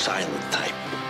silent type.